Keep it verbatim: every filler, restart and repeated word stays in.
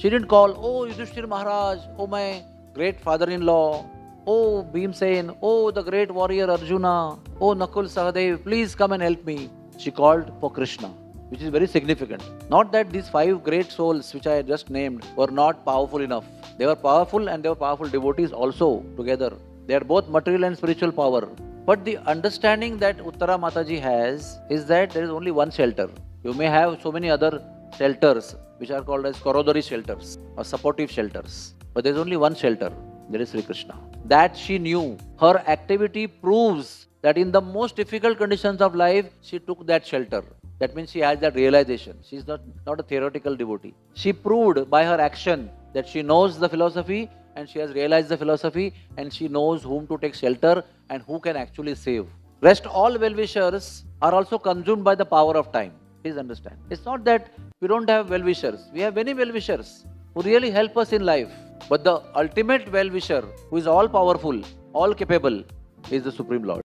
She didn't call, oh Yudhishthira Maharaj, oh my great father-in-law, oh Bhim Sen, oh the great warrior Arjuna, oh Nakul Sahadev, please come and help me. She called for Krishna, which is very significant. Not that these five great souls which I just named were not powerful enough. They were powerful and they were powerful devotees also together. They had both material and spiritual power. But the understanding that Uttara Mataji has is that there is only one shelter. You may have so many other shelters which are called as Korodori shelters or supportive shelters. But there is only one shelter. There is Sri Krishna. That she knew. Her activity proves that in the most difficult conditions of life, she took that shelter. That means she has that realization. She is not, not a theoretical devotee. She proved by her action that she knows the philosophy and she has realized the philosophy and she knows whom to take shelter and who can actually save. Rest all well-wishers are also consumed by the power of time. Please understand. It's not that we don't have well-wishers. We have many well-wishers who really help us in life. But the ultimate well-wisher who is all-powerful, all-capable is the Supreme Lord.